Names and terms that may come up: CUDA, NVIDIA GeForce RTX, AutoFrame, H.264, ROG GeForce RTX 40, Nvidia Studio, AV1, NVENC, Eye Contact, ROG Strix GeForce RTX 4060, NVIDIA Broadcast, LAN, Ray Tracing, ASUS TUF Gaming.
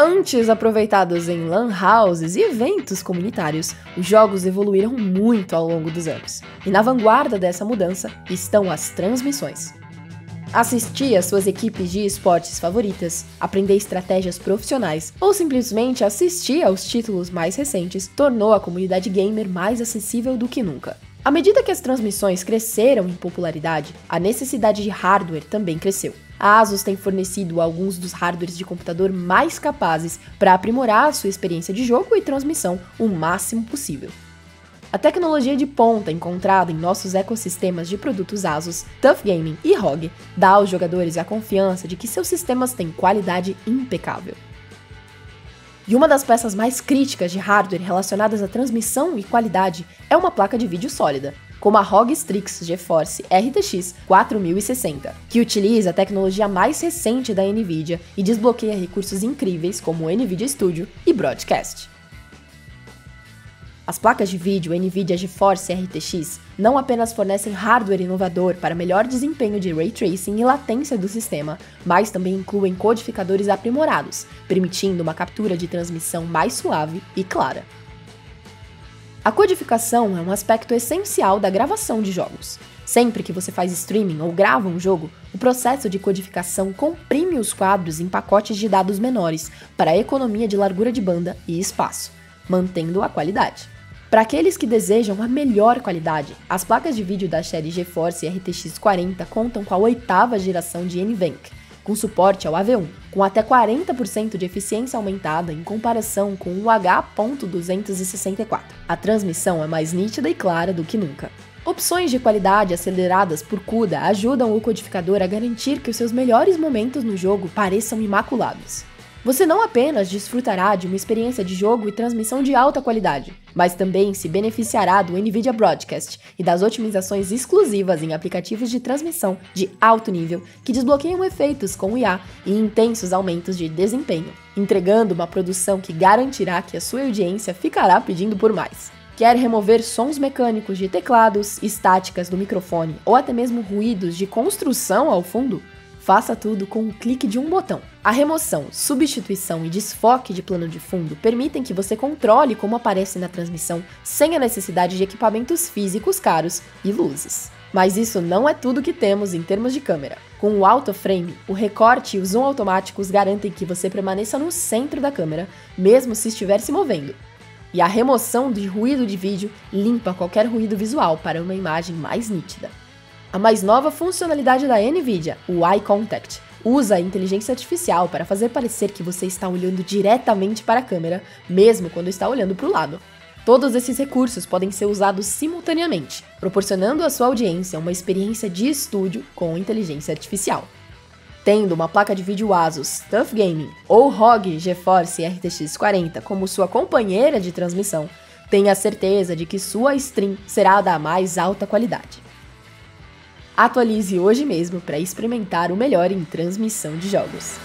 Antes aproveitados em LAN houses e eventos comunitários, os jogos evoluíram muito ao longo dos anos, e na vanguarda dessa mudança estão as transmissões. Assistir às suas equipes de esportes favoritas, aprender estratégias profissionais ou simplesmente assistir aos títulos mais recentes tornou a comunidade gamer mais acessível do que nunca. À medida que as transmissões cresceram em popularidade, a necessidade de hardware também cresceu. A ASUS tem fornecido alguns dos hardwares de computador mais capazes para aprimorar a sua experiência de jogo e transmissão o máximo possível. A tecnologia de ponta encontrada em nossos ecossistemas de produtos ASUS, TUF Gaming e ROG dá aos jogadores a confiança de que seus sistemas têm qualidade impecável. E uma das peças mais críticas de hardware relacionadas à transmissão e qualidade é uma placa de vídeo sólida, como a ROG Strix GeForce RTX 4060, que utiliza a tecnologia mais recente da NVIDIA e desbloqueia recursos incríveis como o NVIDIA Studio e Broadcast. As placas de vídeo NVIDIA GeForce RTX não apenas fornecem hardware inovador para melhor desempenho de Ray Tracing e latência do sistema, mas também incluem codificadores aprimorados, permitindo uma captura de transmissão mais suave e clara. A codificação é um aspecto essencial da gravação de jogos. Sempre que você faz streaming ou grava um jogo, o processo de codificação comprime os quadros em pacotes de dados menores para economia de largura de banda e espaço, mantendo a qualidade. Para aqueles que desejam a melhor qualidade, as placas de vídeo da série GeForce RTX 40 contam com a 8ª geração de NVENC, com suporte ao AV1, com até 40% de eficiência aumentada em comparação com o H.264. A transmissão é mais nítida e clara do que nunca. Opções de qualidade aceleradas por CUDA ajudam o codificador a garantir que os seus melhores momentos no jogo pareçam imaculados. Você não apenas desfrutará de uma experiência de jogo e transmissão de alta qualidade, mas também se beneficiará do NVIDIA Broadcast e das otimizações exclusivas em aplicativos de transmissão de alto nível que desbloqueiam efeitos com IA e intensos aumentos de desempenho, entregando uma produção que garantirá que a sua audiência ficará pedindo por mais. Quer remover sons mecânicos de teclados, estáticas do microfone ou até mesmo ruídos de construção ao fundo? Faça tudo com um clique de um botão. A remoção, substituição e desfoque de plano de fundo permitem que você controle como aparece na transmissão sem a necessidade de equipamentos físicos caros e luzes. Mas isso não é tudo que temos em termos de câmera. Com o AutoFrame, o recorte e o zoom automáticos garantem que você permaneça no centro da câmera, mesmo se estiver se movendo. E a remoção de ruído de vídeo limpa qualquer ruído visual para uma imagem mais nítida. A mais nova funcionalidade da NVIDIA, o Eye Contact, usa a inteligência artificial para fazer parecer que você está olhando diretamente para a câmera, mesmo quando está olhando para o lado. Todos esses recursos podem ser usados simultaneamente, proporcionando à sua audiência uma experiência de estúdio com inteligência artificial. Tendo uma placa de vídeo ASUS TUF Gaming ou ROG GeForce RTX 40 como sua companheira de transmissão, tenha certeza de que sua stream será da mais alta qualidade. Atualize hoje mesmo para experimentar o melhor em transmissão de jogos.